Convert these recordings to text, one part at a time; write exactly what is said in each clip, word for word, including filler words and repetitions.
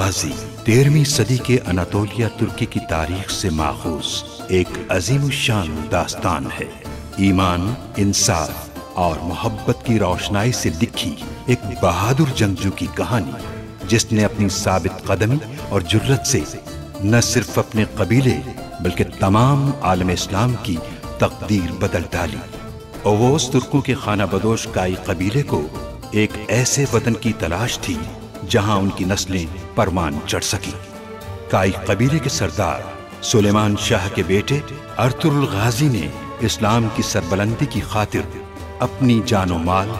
गाजी तेरहवीं सदी के अनातोलिया तुर्की की तारीख से माखूज एक अजीम शान दास्तान है। ईमान, इंसाफ और मोहब्बत की रोशनाई से लिखी एक बहादुर जंगजू की कहानी, जिसने अपनी साबित कदमी और जुर्रत से न सिर्फ अपने कबीले बल्कि तमाम आलम इस्लाम की तकदीर बदल डाली। ओवोस तुर्कों के खाना बदोश काई कबीले को एक ऐसे वतन की तलाश थी जहां उनकी नस्लें परवान चढ़ सकी। काई कबीले के सरदार सुलेमान शाह के बेटे अर्तुगरुल गाजी ने इस्लाम की सरबलंदी की खातिर अपनी जानो माल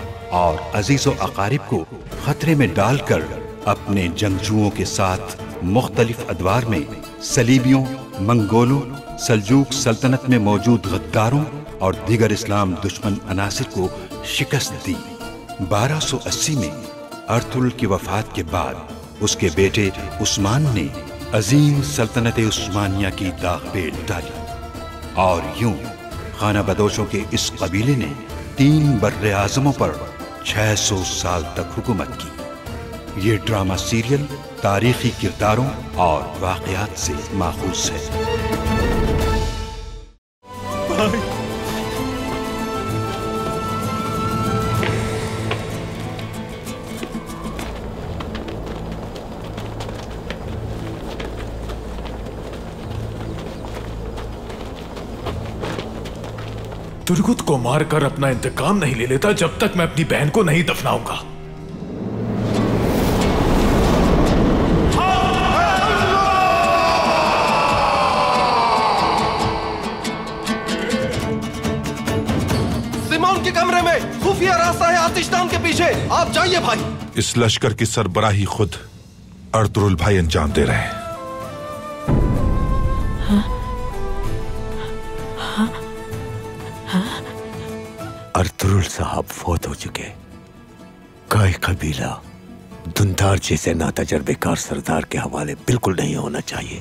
और अजीजो अकारिब को खतरे में डालकर अपने जंगजुओं के साथ मुख्तलिफ अदवार में सलीबियों, मंगोलों, सल्जूक सल्तनत में मौजूद गद्दारों और दीगर इस्लाम दुश्मन अनासिर को शिकस्त दी। बारह सौ अस्सी में अर्तुगरुल की वफात के बाद उसके बेटे उस्मान ने अजीम सल्तनत उस्मानिया की दागपेट डाली और यूं खाना बदोशों के इस कबीले ने तीन बर्रे आजमों पर छह सौ साल तक हुकूमत की। ये ड्रामा सीरियल तारीखी किरदारों और वाकयात से माखूज है। भाई। तुर्गुद को मारकर अपना इंतकाम नहीं ले लेता जब तक मैं अपनी बहन को नहीं दफनाऊंगा। सिमोन के कमरे में खुफिया रास्ता है आतिशदान के पीछे, आप जाइए भाई। इस लश्कर की सरबराही खुद अर्तुगरुल भाई अंजाम दे रहे हैं। अर्तुगरुल साहब फौत हो चुके। काई कबीला धुंधार जैसे नातजर्बेकार सरदार के हवाले बिल्कुल नहीं होना चाहिए।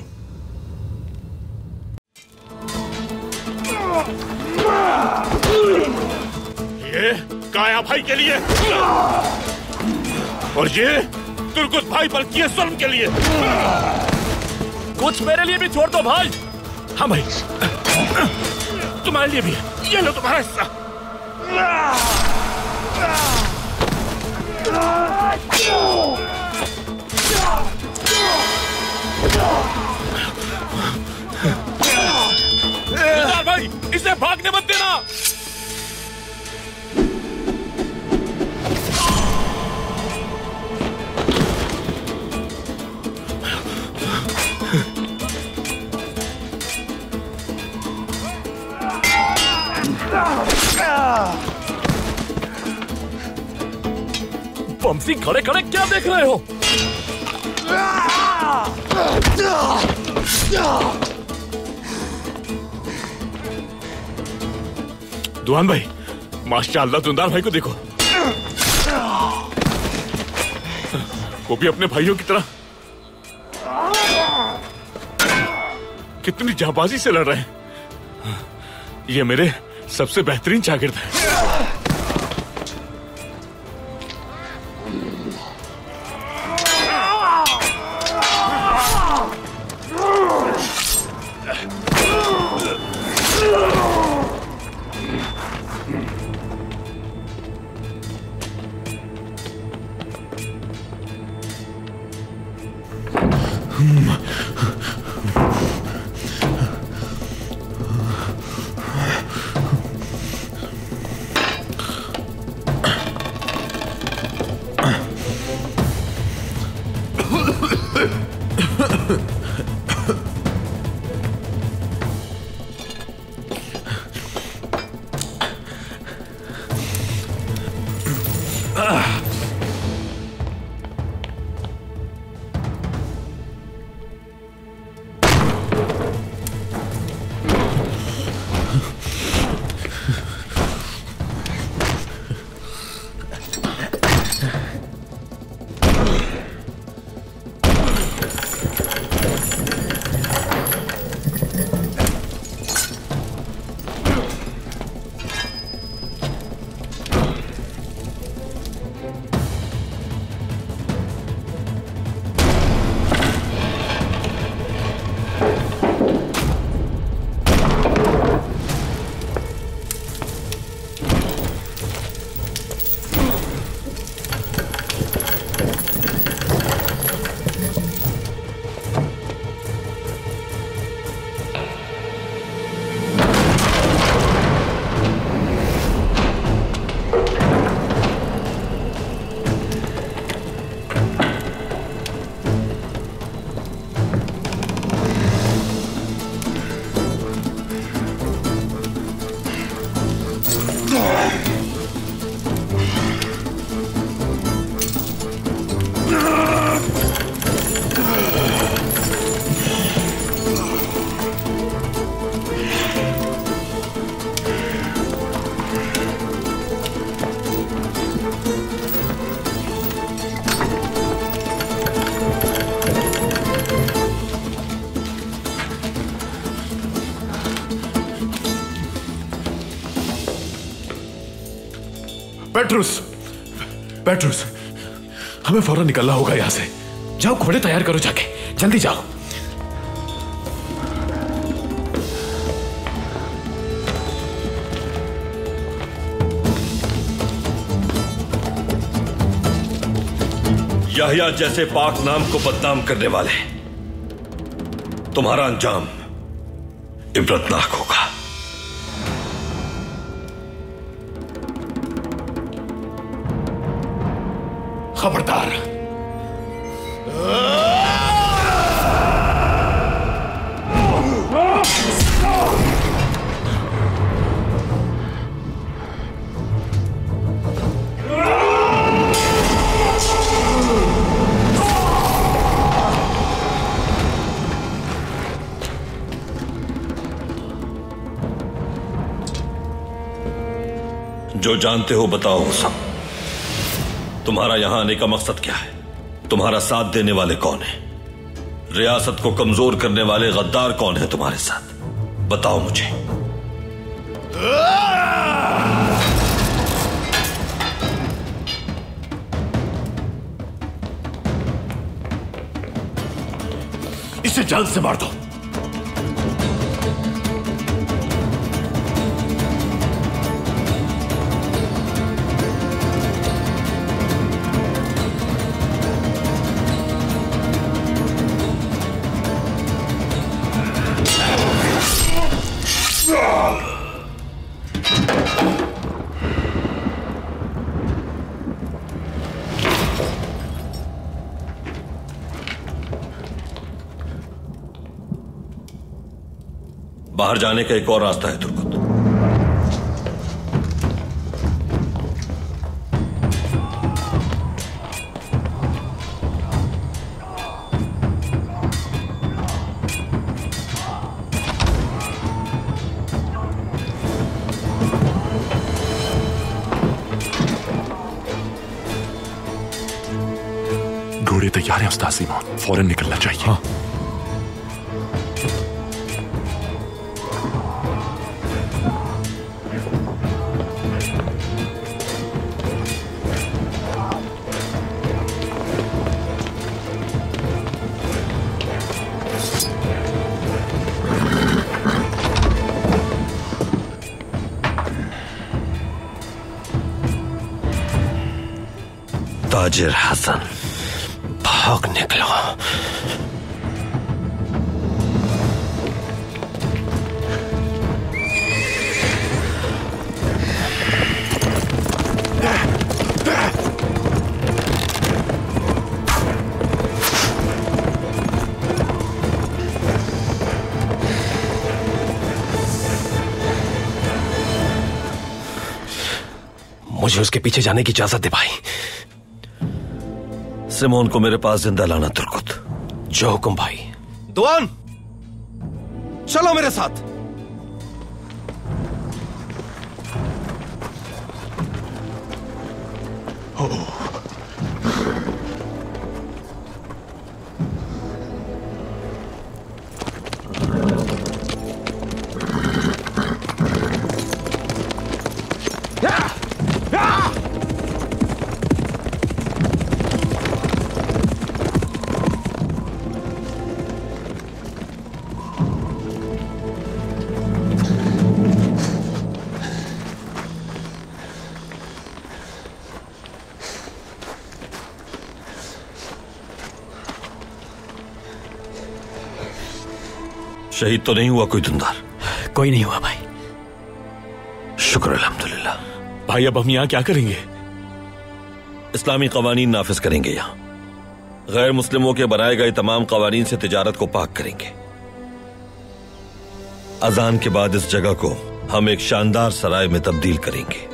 ये काया भाई के लिए और ये तुर्कुस भाई बल्कि जुल्म के लिए। कुछ मेरे लिए भी छोड़ दो भाई। हाँ भाई, तुम्हारे लिए भी। ये लो तुम्हारा हिस्सा। भाई इसे भागने मत देना। बमसी खड़े खड़े क्या देख रहे हो? दुआन भाई, माशाअल्लाह दुंदार भाई को देखो, वो भी अपने भाइयों की तरह कितनी जाबाजी से लड़ रहे हैं। ये मेरे सबसे बेहतरीन शागिर्द है। पेट्रोस, पेट्रोस, हमें फौरन निकलना होगा यहाँ से। जाओ घोड़े तैयार करो जाके, जल्दी जाओ। याहिया जैसे पाक नाम को बदनाम करने वाले, तुम्हारा अंजाम इबरतनाक होगा। खबरदार, जो जानते हो बताओ। तुम्हारा यहां आने का मकसद क्या है? तुम्हारा साथ देने वाले कौन है? रियासत को कमजोर करने वाले गद्दार कौन है तुम्हारे साथ? बताओ मुझे। इसे जान से मार दो। बाहर जाने का एक और रास्ता है तुर्गुद। घोड़े तैयार हैं उस्ताद सिमोन, फौरन निकलना चाहिए। हाँ। ताजिर हसन, भाग निकलो। मुझे उसके पीछे जाने की इजाजत दे भाई। सिमोन को मेरे पास जिंदा लाना तुर्कुद। जो हुक्म भाई। दुआन, चलो मेरे साथ। शहीद तो नहीं हुआ कोई धुंधार? कोई नहीं हुआ भाई, शुक्र अल्हम्दुलिल्लाह। भाई अब हम यहाँ क्या करेंगे? इस्लामी कवानीन नाफिज करेंगे। यहाँ गैर मुस्लिमों के बनाए गए तमाम कवानीन से तिजारत को पाक करेंगे। अजान के बाद इस जगह को हम एक शानदार सराय में तब्दील करेंगे।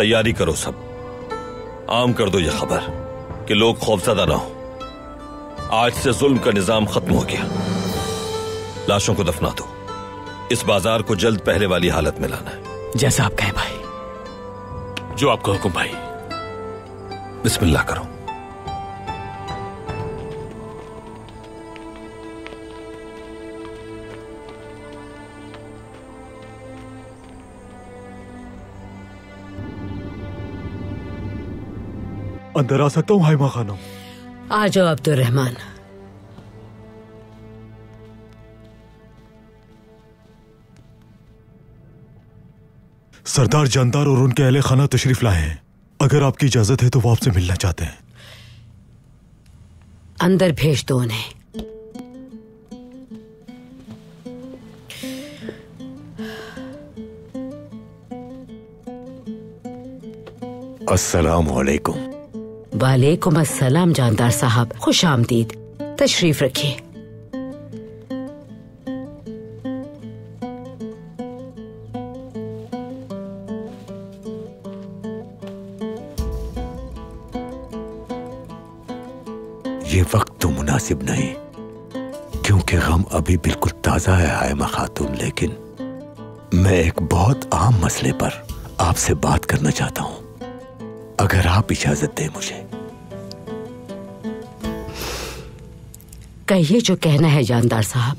तैयारी करो सब। आम कर दो यह खबर कि लोग खौफजदा ना हो। आज से जुल्म का निजाम खत्म हो गया। लाशों को दफना दो। इस बाजार को जल्द पहले वाली हालत में लाना है। जैसा आप कहें भाई। जो आपका हुक्म भाई। बिस्मिल्लाह करो। अंदर आ सकता हूँ हायमा खानम? आ जाओ अब्दुल रहमान। सरदार जानदार और उनके अहले खाना तशरीफ लाए हैं। अगर आपकी इजाजत है तो वो आपसे मिलना चाहते हैं। अंदर भेज दो उन्हें। अस्सलाम वालेकुम। वालेकुम अस्सलाम जानदार साहब, खुश आमदीद, तशरीफ रखिए। ये वक्त तो मुनासिब नहीं क्योंकि गम अभी बिल्कुल ताज़ा है हायमा खातून, लेकिन मैं एक बहुत आम मसले पर आपसे बात करना चाहता हूँ, अगर आप इजाजत दें मुझे। कहिए जो कहना है जानदार साहब।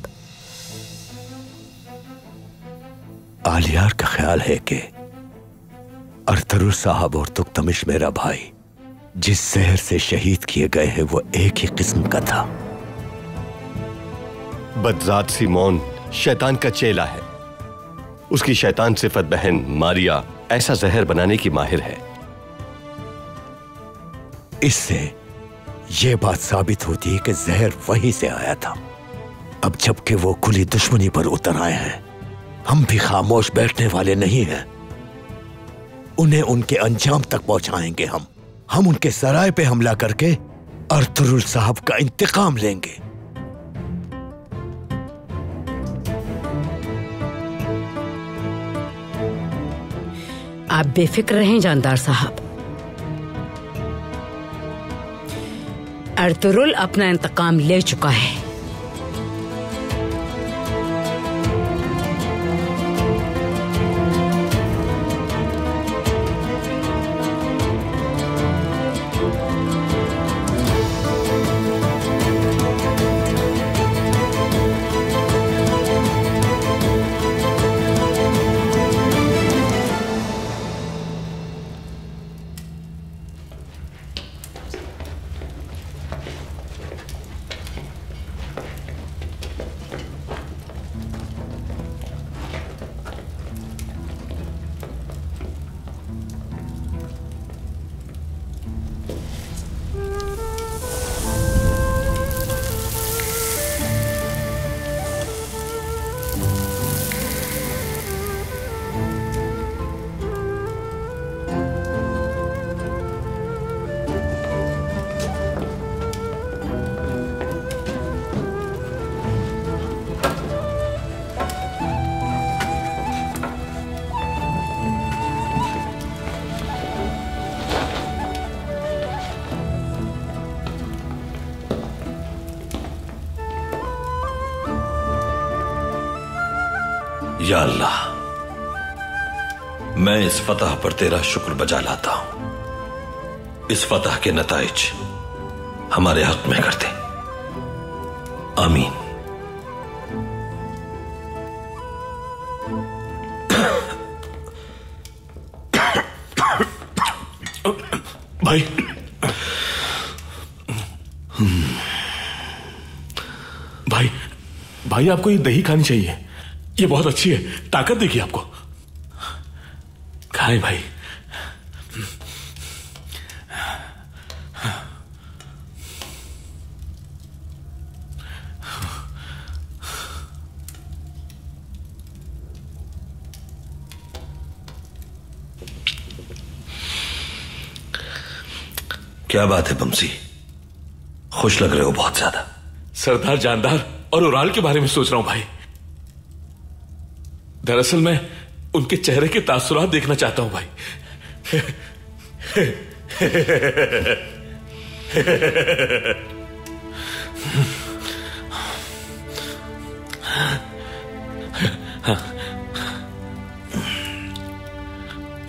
आलियार का ख्याल है कि अर्तुगरुल साहब और तुक्ता मिश मेरा भाई जिस जहर से शहीद किए गए हैं वो एक ही किस्म का था। बदजात सिमोन शैतान का चेला है। उसकी शैतान सिफत बहन मारिया ऐसा जहर बनाने की माहिर है। इससे यह बात साबित होती है कि जहर वहीं से आया था। अब जबकि वो खुली दुश्मनी पर उतर आए हैं, हम भी खामोश बैठने वाले नहीं हैं। उन्हें उनके अंजाम तक पहुंचाएंगे। हम हम उनके सराय पे हमला करके अर्तुगरुल साहब का इंतकाम लेंगे। आप बेफिक्र रहें जानदार साहब। अर्तुगरुल अपना इंतकाम ले चुका है। या अल्लाह, मैं इस फतह पर तेरा शुक्र बजा लाता हूं। इस फतह के नताइज हमारे हक में करते। आमीन। भाई भाई भाई आपको ये दही खानी चाहिए, ये बहुत अच्छी है, ताकत देगी आपको। खाएं भाई। क्या बात है बमसी, खुश लग रहे हो बहुत ज्यादा। सरदार जानदार और ओराल के बारे में सोच रहा हूं भाई। दरअसल मैं उनके चेहरे के तासुरात देखना चाहता हूं भाई।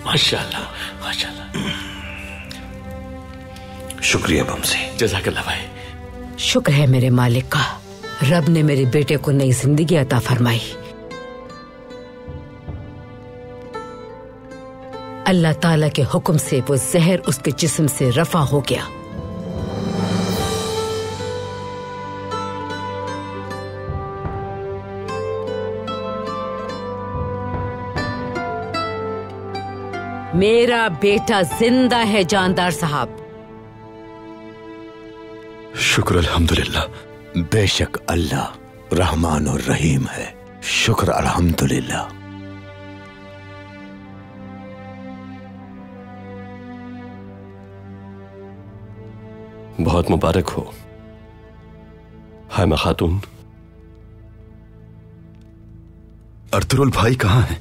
माशाल्लाह माशाल्लाह। शुक्रिया बमसी। जज़ाकल्लाह भाई। शुक्र है मेरे मालिक का, रब ने मेरे बेटे को नई जिंदगी अता फरमाई। अल्लाह ताला के हुक्म से वो जहर उसके जिस्म से रफा हो गया। मेरा बेटा जिंदा है जानदार साहब। शुक्र अल्हम्दुलिल्लाह। बेशक अल्लाह रहमान और रहीम है। शुक्र अल्हम्दुलिल्लाह। बहुत मुबारक हो हायमा खातून। अर्तुरुल भाई कहाँ हैं?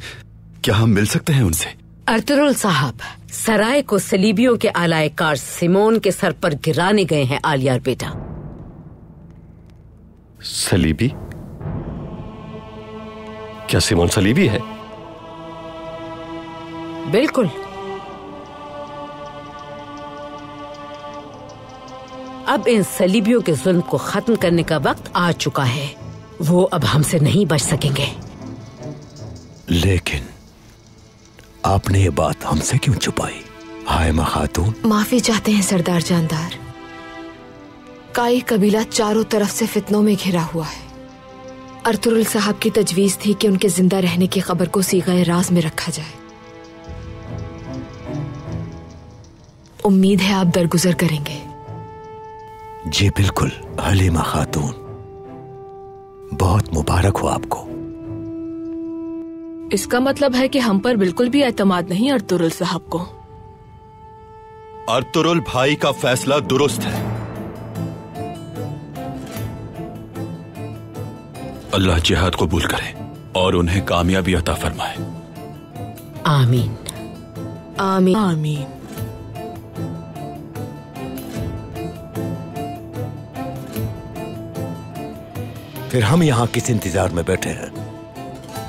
क्या हम मिल सकते हैं उनसे? अर्तुरुल साहब सराय को सलीबियों के आलायकार सिमोन के सर पर गिराने गए हैं आलियार बेटा। सलीबी? क्या सिमोन सलीबी है? बिल्कुल। अब इन सलीबियों के जुल्म को खत्म करने का वक्त आ चुका है। वो अब हमसे नहीं बच सकेंगे। लेकिन आपने ये बात हमसे क्यों छुपाई हायमा खातून? माफी चाहते हैं सरदार जानदार। काई कबीला चारों तरफ से फितनों में घिरा हुआ है। अर्तुरुल साहब की तजवीज थी कि उनके जिंदा रहने की खबर को सीगाए राज में रखा जाए। उम्मीद है आप दरगुजर करेंगे। जी बिल्कुल हलीमा खातून, बहुत मुबारक हो आपको। इसका मतलब है कि हम पर बिल्कुल भी एतमाद नहीं अर्तुरुल साहब को। अर्तुरुल भाई का फैसला दुरुस्त है। अल्लाह जिहाद कबूल करे और उन्हें कामयाबी अता फरमाए। आमीन आमीन आमीन। फिर हम यहाँ किस इंतजार में बैठे हैं?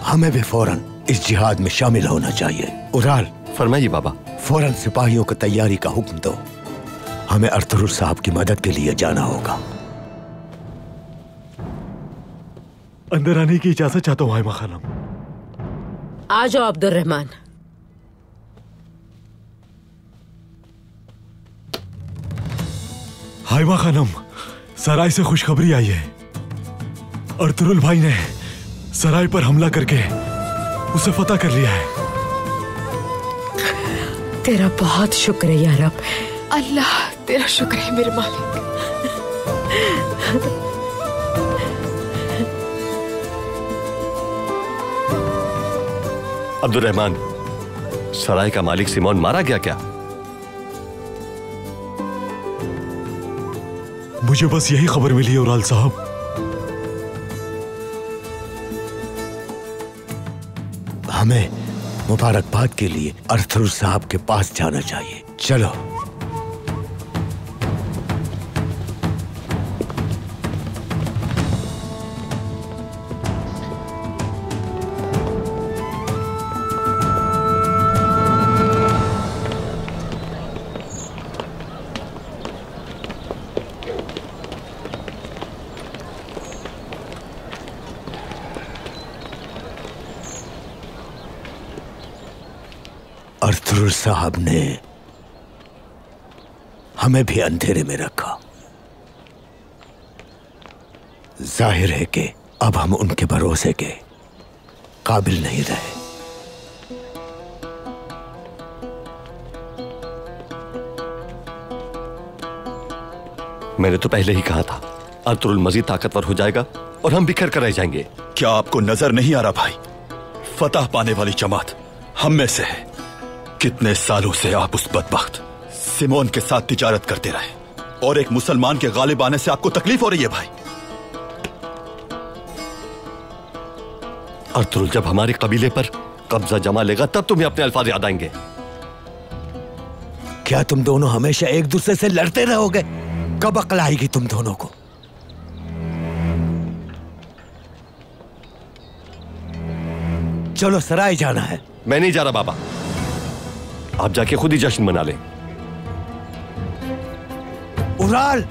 हमें भी फौरन इस जिहाद में शामिल होना चाहिए। उराल। फरमाइए बाबा। फौरन सिपाहियों को तैयारी का हुक्म दो। हमें अर्तुरुल साहब की मदद के लिए जाना होगा। अंदर आने की इजाजत चाहता हूँ हायमा खानम। आ जाओ अब्दुल रहमान। हायमा खानम सराय से खुशखबरी आई है। अर्तुरुल भाई ने सराय पर हमला करके उसे फतह कर लिया है। तेरा बहुत शुक्र है या रब। अल्लाह तेरा शुक्र है मेरे मालिक। अब्दुल रहमान, सराय का मालिक सिमोन मारा गया क्या? मुझे बस यही खबर मिली है उराल साहब। हमें मुबारकबाद के लिए अर्तुरुल साहब के पास जाना चाहिए। चलो। अर्तुरुल साहब ने हमें भी अंधेरे में रखा। जाहिर है कि अब हम उनके भरोसे के काबिल नहीं रहे। मैंने तो पहले ही कहा था अर्तुरुल मजीद ताकतवर हो जाएगा और हम बिखर कर रह जाएंगे। क्या आपको नजर नहीं आ रहा भाई? फतह पाने वाली जमात हम में से है। कितने सालों से आप उस बदबख्त सिमोन के साथ तिजारत करते रहे और एक मुसलमान के गालिब आने से आपको तकलीफ हो रही है भाई। अर्तुरुल जब हमारे कबीले पर कब्जा जमा लेगा तब तुम्हें अपने अल्फाज याद आएंगे। क्या तुम दोनों हमेशा एक दूसरे से लड़ते रहोगे? कब अकल आएगी तुम दोनों को? चलो सराय जाना है। मैं नहीं जा रहा बाबा, आप जाके खुद ही जश्न मना ले। उराल।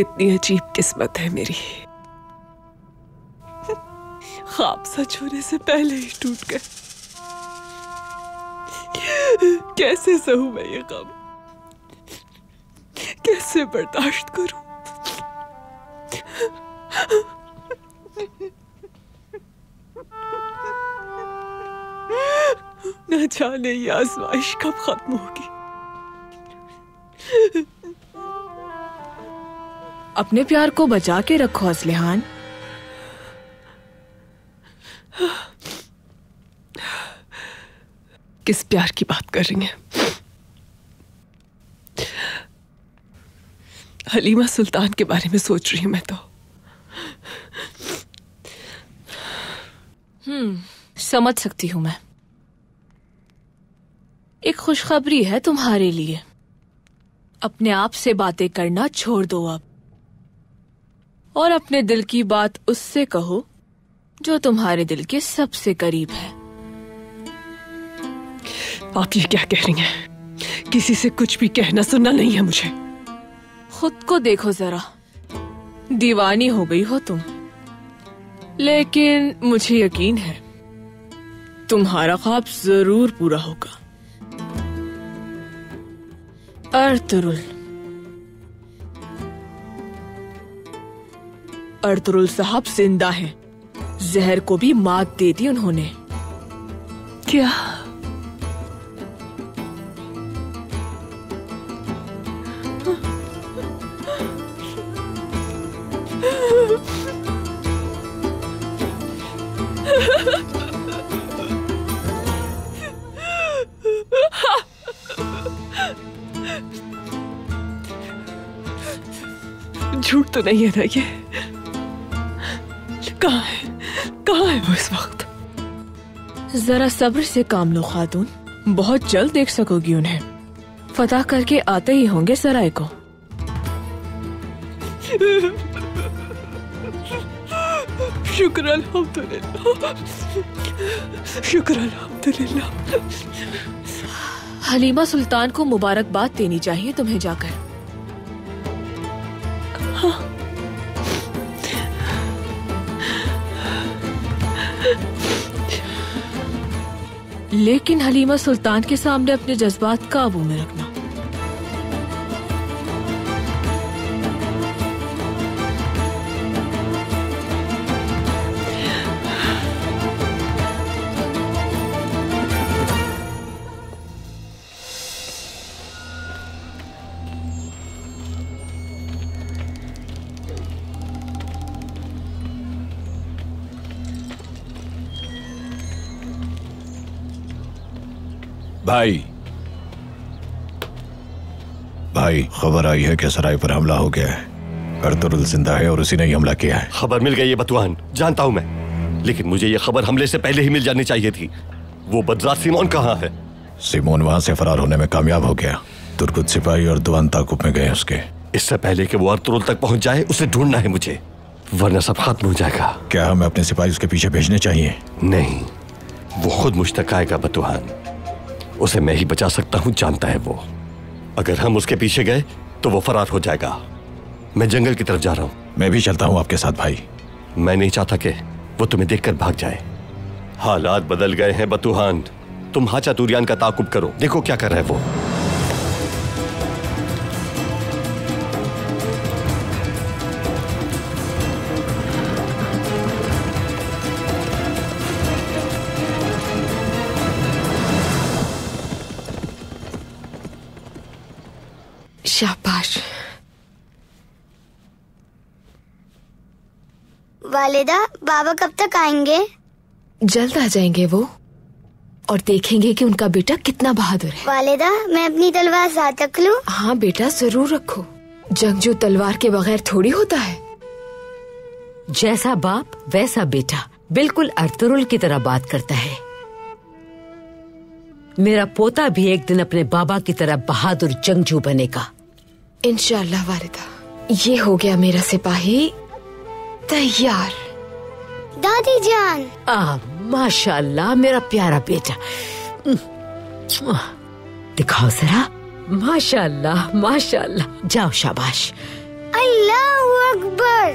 कितनी अजीब किस्मत है मेरी, ख्वाब सच होने से पहले ही टूट गए। कैसे सहूं मैं ये गम, कैसे बर्दाश्त करूं। न जाने ये आजमाइश कब खत्म होगी। अपने प्यार को बचा के रखो असलिहान। किस प्यार की बात कर रही हैं? हलीमा सुल्तान के बारे में सोच रही हूं मैं तो। हम्म, समझ सकती हूं मैं। एक खुशखबरी है तुम्हारे लिए, अपने आप से बातें करना छोड़ दो अब और अपने दिल की बात उससे कहो जो तुम्हारे दिल के सबसे करीब है। आप ये क्या कह रही हैं? किसी से कुछ भी कहना सुनना नहीं है मुझे। खुद को देखो जरा, दीवानी हो गई हो तुम, लेकिन मुझे यकीन है तुम्हारा ख्वाब जरूर पूरा होगा। अर्तुरुल, अर्तुरुल साहब जिंदा हैं, जहर को भी मात दे दी उन्होंने। क्या? झूठ तो नहीं है ना ये? कहाँ है, कहाँ है वो इस वक्त? जरा सब्र से काम लो खातून, बहुत जल्द देख सकोगी उन्हें। फतह करके आते ही होंगे सराय को। शुक्र अल्हम्दुलिल्लाह, शुक्र अल्हम्दुलिल्लाह। हलीमा सुल्तान को मुबारकबाद देनी चाहिए तुम्हें जाकर। लेकिन हलीमा सुल्तान के सामने अपने जज्बात काबू में रखना। भाई, भाई खबर आई है कि सराय पर हमला हो गया है। अर्तुरुल जिंदा है और उसी ने ही हमला किया है। खबर मिल गई है बतुहान, जानता हूं मैं, लेकिन मुझे ये खबर हमले से पहले ही मिल जानी चाहिए थी। वो बदरात सिमोन कहाँ है? सिमोन वहां से फरार होने में कामयाब हो गया। तुर्कुद सिपाही और दुआताकुप में गए उसके। इससे पहले कि वो अर्तुरुल तक पहुँच जाए उसे ढूंढना है मुझे, वरना सब खत्म हो जाएगा। क्या हमें अपने सिपाही उसके पीछे भेजने चाहिए? नहीं, वो खुद मुझ तक आएगा बतुहान, उसे मैं ही बचा सकता हूं, जानता है वो। अगर हम उसके पीछे गए तो वो फरार हो जाएगा। मैं जंगल की तरफ जा रहा हूं। मैं भी चलता हूं आपके साथ भाई। मैं नहीं चाहता कि वो तुम्हें देखकर भाग जाए। हालात बदल गए हैं बतुहान, तुम हाचा तुरियान का ताकुब करो, देखो क्या कर रहा है वो। शाबाश। वालिदा, बाबा कब तक आएंगे? जल्द आ जाएंगे वो, और देखेंगे कि उनका बेटा कितना बहादुर है। वालिदा, मैं अपनी तलवार साथ रख लूं? हाँ बेटा, जरूर रखो। जंगजू तलवार के बगैर थोड़ी होता है। जैसा बाप वैसा बेटा, बिल्कुल अर्तुरुल की तरह बात करता है। मेरा पोता भी एक दिन अपने बाबा की तरह बहादुर जंगजू बनेगा इंशाल्लाह। वालिदा, ये हो गया मेरा सिपाही तैयार। दादी जान, आ माशाल्लाह मेरा प्यारा बेटा, दिखाओ जरा। माशाल्लाह माशाल्लाह, जाओ शाबाश। अल्लाहू अकबर।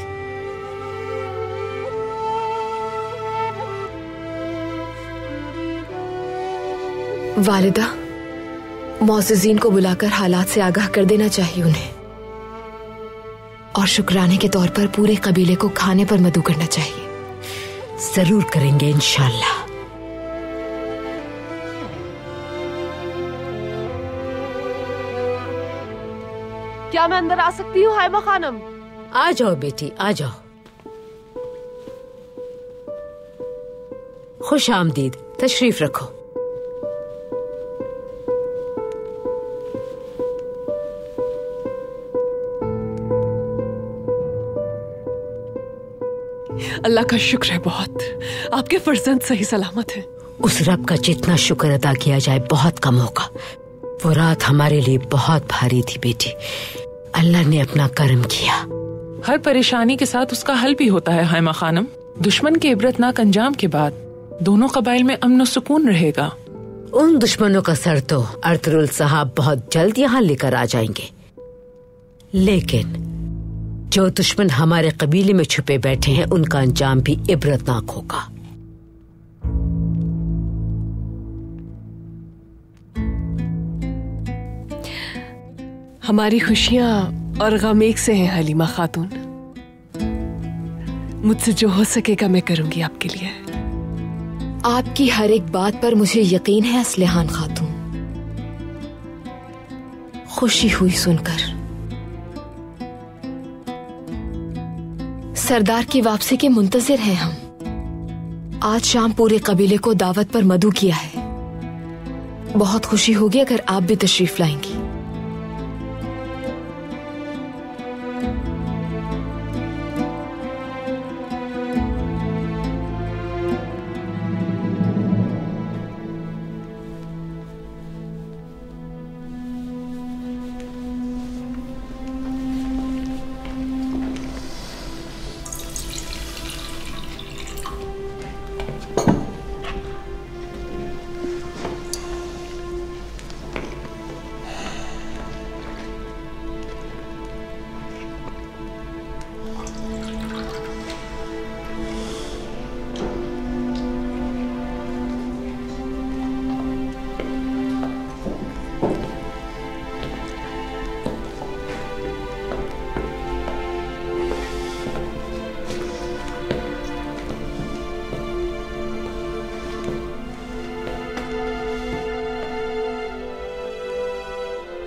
वालिदा, मोअज़्ज़ज़ीन को बुलाकर हालात से आगाह कर देना चाहिए उन्हें, और शुक्राने के तौर पर पूरे कबीले को खाने पर मदू करना चाहिए। जरूर करेंगे इंशाल्लाह। क्या मैं अंदर आ सकती हूँ हायमा खानम? आ जाओ बेटी, आ जाओ। खुश आमदीद, तशरीफ रखो। अल्लाह का शुक्र है बहुत, आपके फर्जंद सही सलामत हैं। उस रब का जितना शुक्र अदा किया जाए बहुत कम होगा। वो रात हमारे लिए बहुत भारी थी बेटी, अल्लाह ने अपना कर्म किया। हर परेशानी के साथ उसका हल भी होता है हायमा खानम। दुश्मन के इबरतनाक अंजाम के बाद दोनों कबाइल में अमन और सुकून रहेगा। उन दुश्मनों का सर तो अर्तुगरुल साहब बहुत जल्द यहाँ लेकर आ जाएंगे, लेकिन जो दुश्मन हमारे कबीले में छुपे बैठे हैं उनका अंजाम भी इबरतनाक होगा। हमारी खुशियां और गम एक से हैं हलीमा खातून। मुझसे जो हो सकेगा मैं करूंगी आपके लिए। आपकी हर एक बात पर मुझे यकीन है असलिहान खातून। खुशी हुई सुनकर। सरदार की वापसी के मुंतजर हैं हम। आज शाम पूरे कबीले को दावत पर मदू किया है। बहुत खुशी होगी अगर आप भी तशरीफ लाएंगी।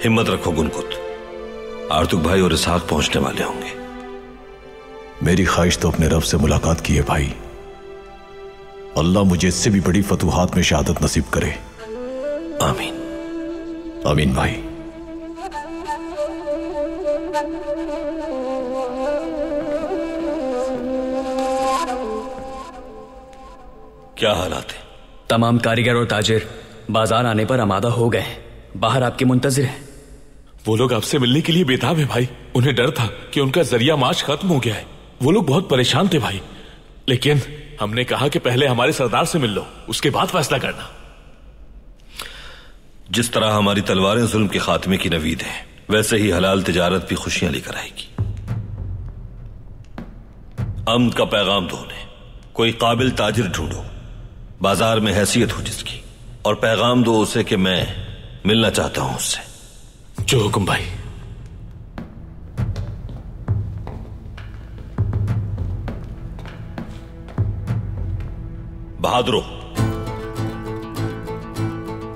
हिम्मत रखो गुनकुत, आर्तुक भाई और इसहाक पहुंचने वाले होंगे। मेरी ख्वाहिश तो अपने रब से मुलाकात की है भाई। अल्लाह मुझे इससे भी बड़ी फतुहात में शहादत नसीब करे। आमीन। आमीन भाई। क्या हालात है? तमाम कारीगर और ताजिर बाजार आने पर आमादा हो गए हैं, बाहर आपके मुंतजिर हैं। वो लोग आपसे मिलने के लिए बेताब है भाई। उन्हें डर था कि उनका जरिया माश खत्म हो गया है। वो लोग बहुत परेशान थे भाई, लेकिन हमने कहा कि पहले हमारे सरदार से मिल लो, उसके बाद फैसला करना। जिस तरह हमारी तलवारें जुल्म के खात्मे की नवीद हैं, वैसे ही हलाल तिजारत भी खुशियां लेकर आएगी। अमन का पैगाम दो उन्हें, कोई काबिल ताजिर ढूंढो बाजार में हैसियत हो जिसकी, और पैगाम दो उसे कि मैं मिलना चाहता हूं उससे। जो हुक्म भाई। बहादुरों,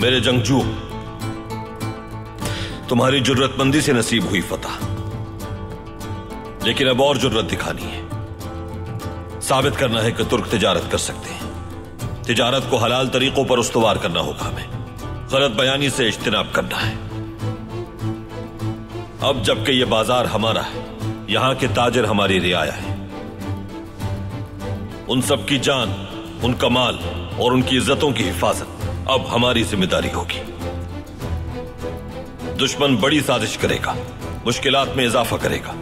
मेरे जंगजू, तुम्हारी जुर्रतमंदी से नसीब हुई फतह, लेकिन अब और जुर्रत दिखानी है। साबित करना है कि तुर्क तिजारत कर सकते हैं। तिजारत को हलाल तरीकों पर उस्तवार करना होगा हमें। गलत बयानी से इज्तनाब करना है। अब जबकि यह बाजार हमारा है, यहां के ताजिर हमारी रियाया है, उन सब की जान, उनका माल और उनकी इज्जतों की हिफाजत अब हमारी जिम्मेदारी होगी। दुश्मन बड़ी साजिश करेगा, मुश्किलात में इजाफा करेगा,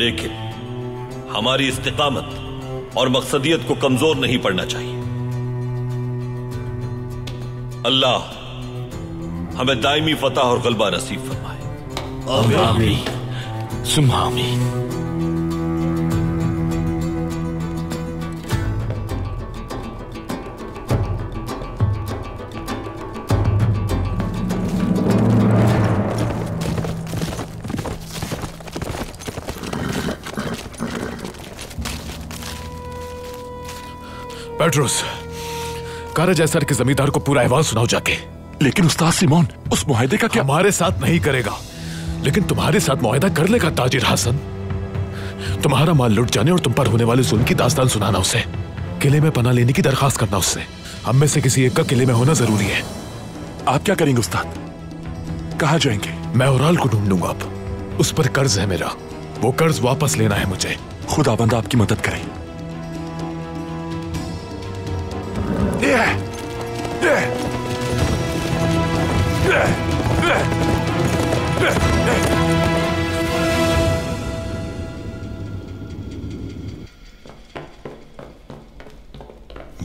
लेकिन हमारी इस्तिकामत और मकसदियत को कमजोर नहीं पड़ना चाहिए। अल्लाह हमें दायमी फतह और गलबा नसीब फरमाए। आमीन। सुमामी। पेट्रोस, काराजैसर के जमींदार को पूरा अहवाल सुनाओ जाके। लेकिन उस्ताद सिमोन, उस मुआहदे का क्या? हमारे साथ नहीं करेगा, लेकिन तुम्हारे साथ मुआहदा कर लेगा ताजिर हसन। तुम्हारा माल लुट जाने और तुम पर होने वाले जुल्म की दास्तान सुनाना उसे। किले में पनाह लेने की दरखास्त करना उससे। हम में से किसी एक का किले में होना जरूरी है। आप क्या करेंगे उस्ताद? कहाँ जाएंगे? मैं ओराल को ढूंढ लूंगा। अब उस पर कर्ज है मेरा, वो कर्ज वापस लेना है मुझे। खुदाबंदा आपकी मदद करे।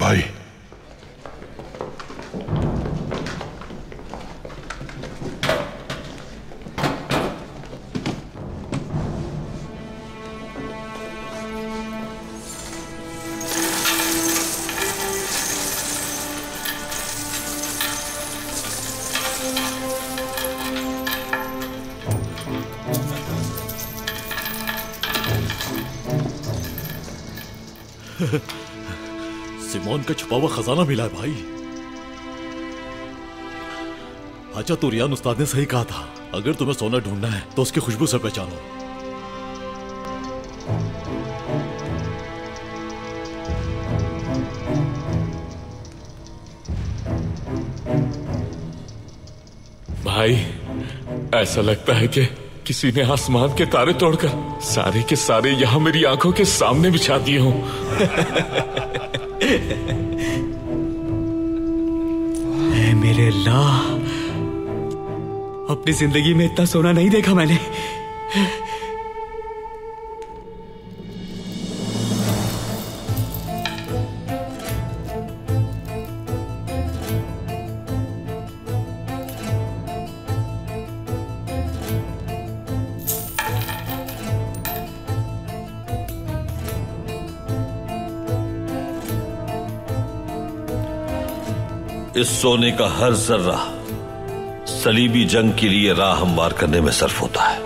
भाई, का छुपा हुआ खजाना मिला है भाई। अच्छा, तो रियान उस्ताद ने सही कहा था, अगर तुम्हें सोना ढूंढना है तो उसकी खुशबू से पहचानो। भाई, ऐसा लगता है कि किसी ने आसमान के तारे तोड़कर सारे के सारे यहां मेरी आंखों के सामने बिछा दिए हों। मेरे अल्लाह, अपनी जिंदगी में इतना सोना नहीं देखा मैंने। इस सोने का हर जर्रा सलीबी जंग के लिए राह हमवार करने में सर्फ होता है।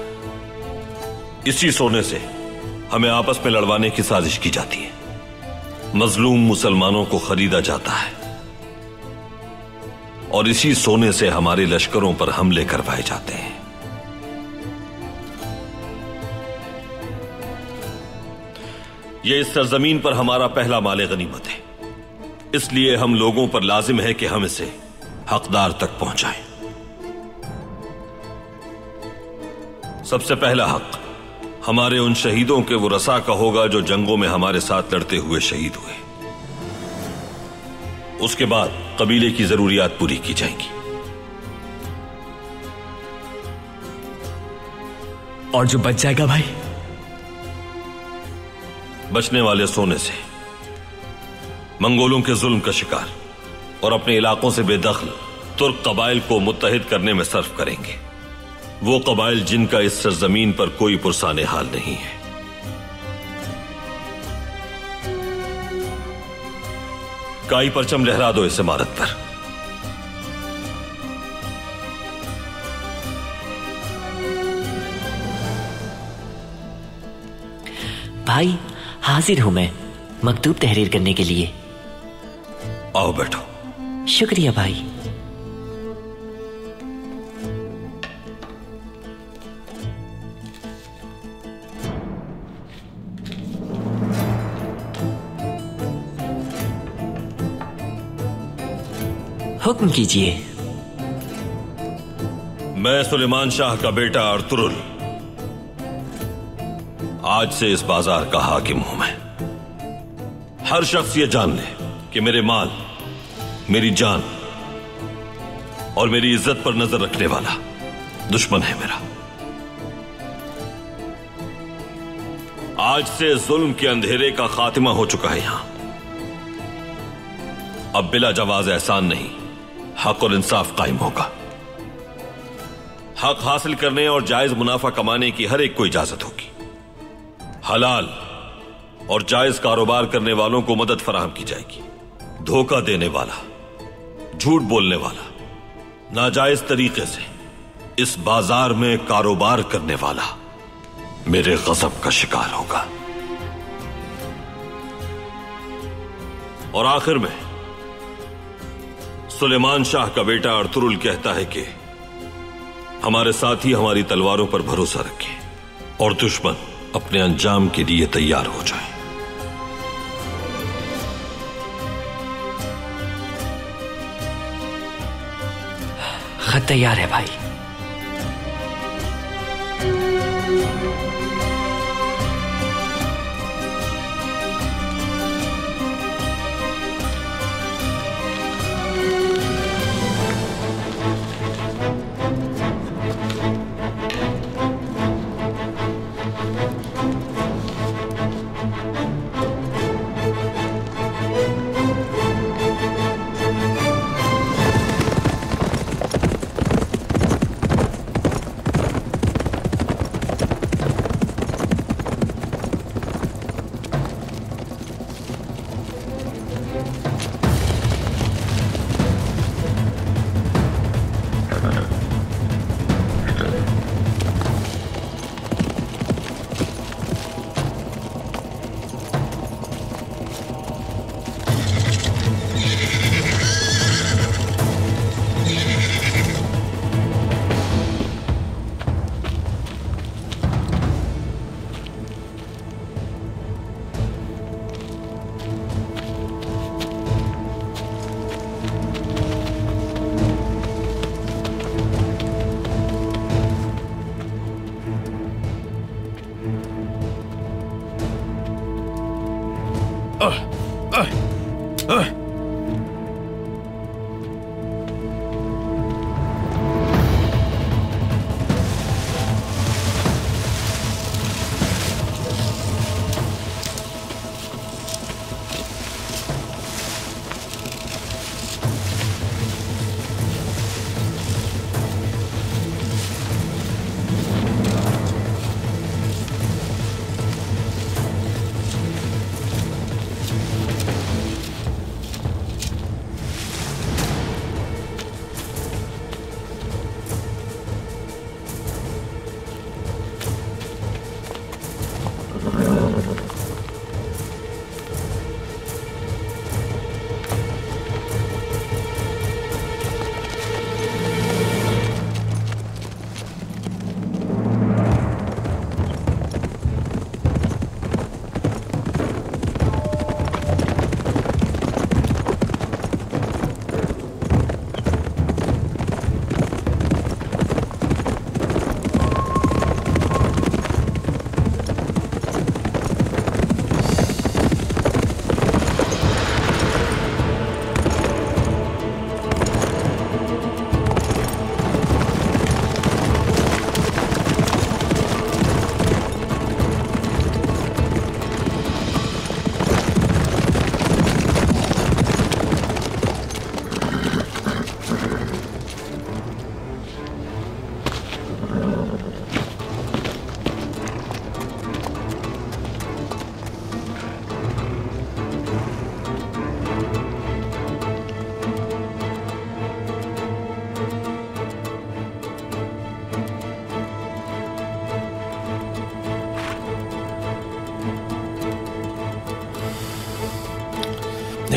इसी सोने से हमें आपस में लड़वाने की साजिश की जाती है। मजलूम मुसलमानों को खरीदा जाता है और इसी सोने से हमारे लश्करों पर हमले करवाए जाते हैं। यह इस सरजमीन पर हमारा पहला माले गनीमत है, इसलिए हम लोगों पर लाजिम है कि हम इसे हकदार तक पहुंचाएं। सबसे पहला हक हमारे उन शहीदों के वरसा का होगा जो जंगों में हमारे साथ लड़ते हुए शहीद हुए। उसके बाद कबीले की जरूरियात पूरी की जाएंगी। और जो बच जाएगा भाई? बचने वाले सोने से मंगोलों के जुल्म का शिकार और अपने इलाकों से बेदखल तुर्क कबाइल को मुत्तहिद करने में सर्फ करेंगे। वो कबाइल जिनका इस सरजमीन पर कोई पुरसाने हाल नहीं है। काई परचम लहरा दो इस इमारत पर। भाई, हाजिर हूं मैं मकतूब तहरीर करने के लिए। आओ बैठो। शुक्रिया भाई। हुक्म कीजिए। मैं सुलेमान शाह का बेटा अर्तुरुल, आज से इस बाजार का हाकिम हूं मैं। हर शख्स ये जान ले कि मेरे माल, मेरी जान और मेरी इज्जत पर नजर रखने वाला दुश्मन है मेरा। आज से जुल्म के अंधेरे का खात्मा हो चुका है यहां। अब बिला जवाज एहसान नहीं, हक और इंसाफ कायम होगा। हक हासिल करने और जायज मुनाफा कमाने की हर एक को इजाजत होगी। हलाल और जायज कारोबार करने वालों को मदद फराहम की जाएगी। धोखा देने वाला, झूठ बोलने वाला, नाजायज तरीके से इस बाजार में कारोबार करने वाला मेरे गजब का शिकार होगा। और आखिर में सुलेमान शाह का बेटा अर्तुरुल कहता है कि हमारे साथी हमारी तलवारों पर भरोसा रखें और दुश्मन अपने अंजाम के लिए तैयार हो जाए। खत तैयार है भाई।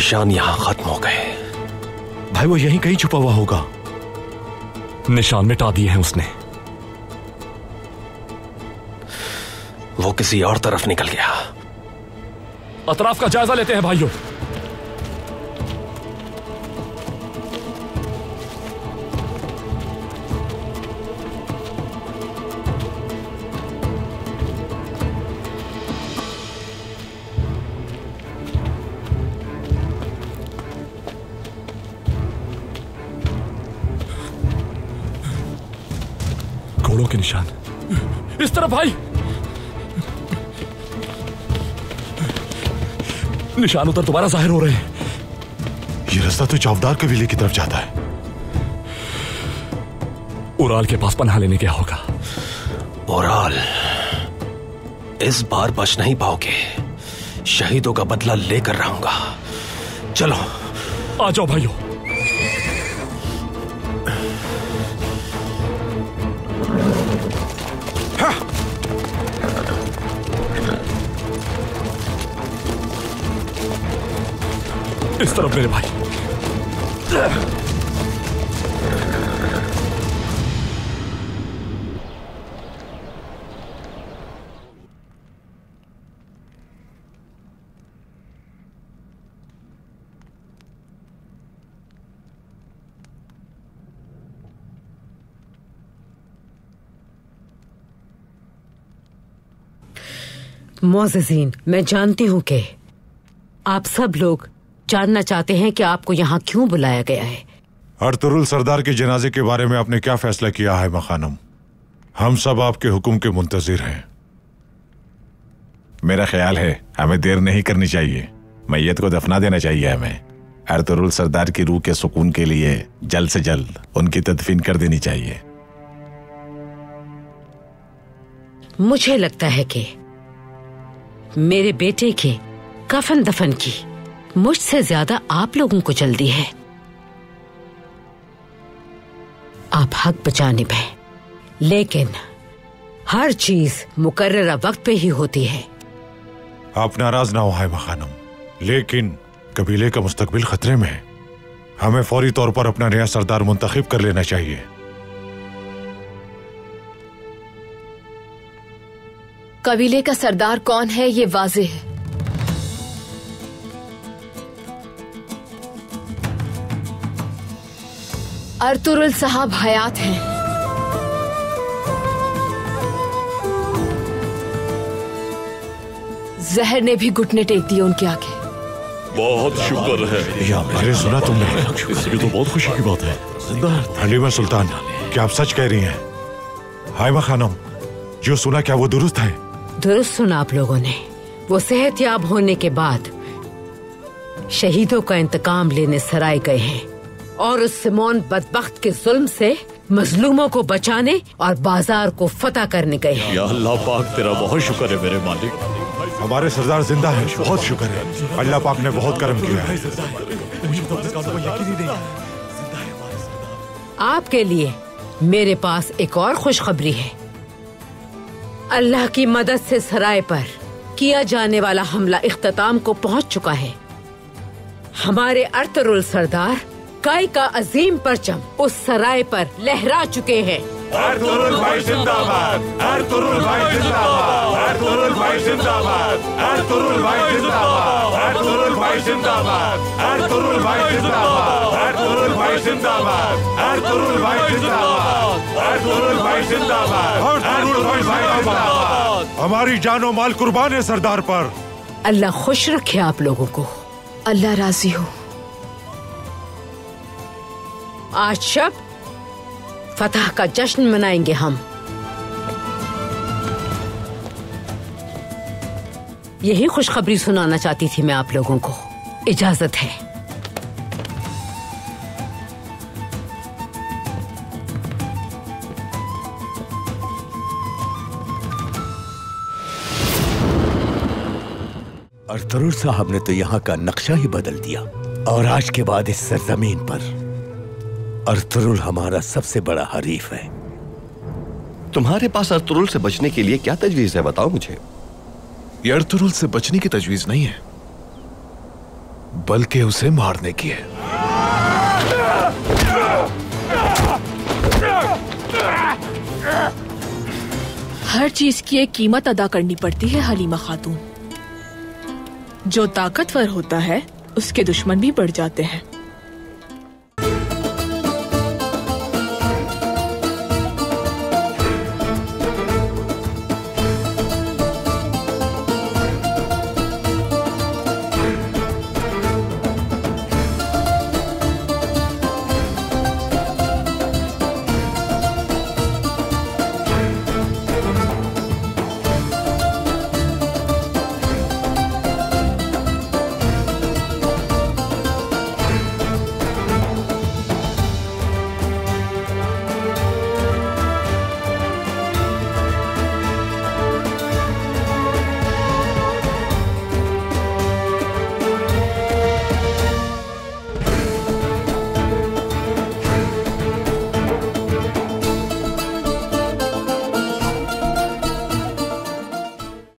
निशान यहां खत्म हो गए। भाई वो यहीं कहीं छुपा हुआ होगा। निशान मिटा दिए हैं उसने। वो किसी और तरफ निकल गया। अतराफ का जायजा लेते हैं भाइयों। निशान उधर दोबारा जाहिर हो रहे हैं। ये रास्ता तो चौवदार कबीले की तरफ जाता है। ओराल के पास पनाह लेने गया होगा। ओराल, इस बार बच नहीं पाओगे, शहीदों का बदला लेकर रहूंगा। चलो आ जाओ भाइयों। इस तरफ मेरे भाई। मोअज़्ज़ीन, मैं जानती हूं कि आप सब लोग जानना चाहते हैं कि आपको यहाँ क्यों बुलाया गया है। अर्तुगरुल सरदार के जनाजे के बारे में आपने क्या फैसला किया है मखानम? हम सब आपके हुक्म के मुंतजिर हैं। मेरा ख्याल है हमें देर नहीं करनी चाहिए, मैयत को दफना देना चाहिए। हमें अर्तुगरुल सरदार की रूह के सुकून के लिए जल्द से जल्द उनकी तदफीन कर देनी चाहिए। मुझे लगता है कि मेरे बेटे के कफन दफन की मुझसे ज्यादा आप लोगों को जल्दी है। आप हक बचाने पे, लेकिन हर चीज मुकर्ररा वक्त पे ही होती है। आप नाराज ना हो हायमा खानम, लेकिन कबीले का मुस्तकबिल खतरे में है। हमें फौरी तौर पर अपना नया सरदार मुंतखब कर लेना चाहिए। कबीले का सरदार कौन है ये वाजे है। अर्तुगरुल साहब हयात हैं। जहर ने भी घुटने टेक दिए उनके आगे। बहुत शुक्र है। अरे सुना तुमने, ये तो बहुत खुशी की बात है। हलीमा सुल्तान, क्या आप सच कह रही हैं? हायमा खानम, जो सुना क्या वो दुरुस्त है? दुरुस्त सुना आप लोगों ने। वो सेहतयाब होने के बाद शहीदों का इंतकाम लेने सराय गए हैं और उस सिमोन बदबख्त के जुल्म से मजलूमों को बचाने और बाजार को फतह करने गए हैं। या अल्लाह पाक, तेरा बहुत शुक्र है मेरे मालिक। हमारे सरदार जिंदा है, बहुत शुक्र है। अल्लाह पाक ने बहुत करम किया है। आपके लिए मेरे पास एक और खुशखबरी है। अल्लाह की मदद से सराय पर किया जाने वाला हमला इख्तिताम को पहुंच चुका है। हमारे अर्तुगरुल सरदार काय का अजीम परचम उस सराय पर लहरा चुके हैं। अर्तुगरुल भाई जिंदाबाद, अर्तुगरुल भाई जिंदाबाद, अर्तुगरुल भाई जिंदाबाद, अर्तुगरुल भाई जिंदाबाद, अर्तुगरुल भाई जिंदाबाद, अर्तुगरुल भाई जिंदाबाद, अर्तुगरुल भाई जिंदाबाद, अर्तुगरुल भाई जिंदाबाद, अर्तुगरुल भाई जिंदाबाद, अर्तुगरुल भाई जिंदाबाद। हमारी जान और माल कुर्बान है सरदार पर। अल्लाह खुश रखे आप लोगों को। अल्लाह राजी हो। आज शब फतह का जश्न मनाएंगे हम। यही खुशखबरी सुनाना चाहती थी मैं आप लोगों को। इजाजत है। अर्तुगरुल साहब ने तो यहाँ का नक्शा ही बदल दिया और आज के बाद इस सरजमीन पर अर्तुगरुल हमारा सबसे बड़ा हरीफ है। तुम्हारे पास अर्तुगरुल से बचने के लिए क्या तजवीज है, बताओ मुझे। ये अर्तुगरुल से बचने की तजवीज नहीं है, बल्कि उसे मारने की है। हर चीज की एक कीमत अदा करनी पड़ती है हलीमा खातून। जो ताकतवर होता है उसके दुश्मन भी बढ़ जाते हैं।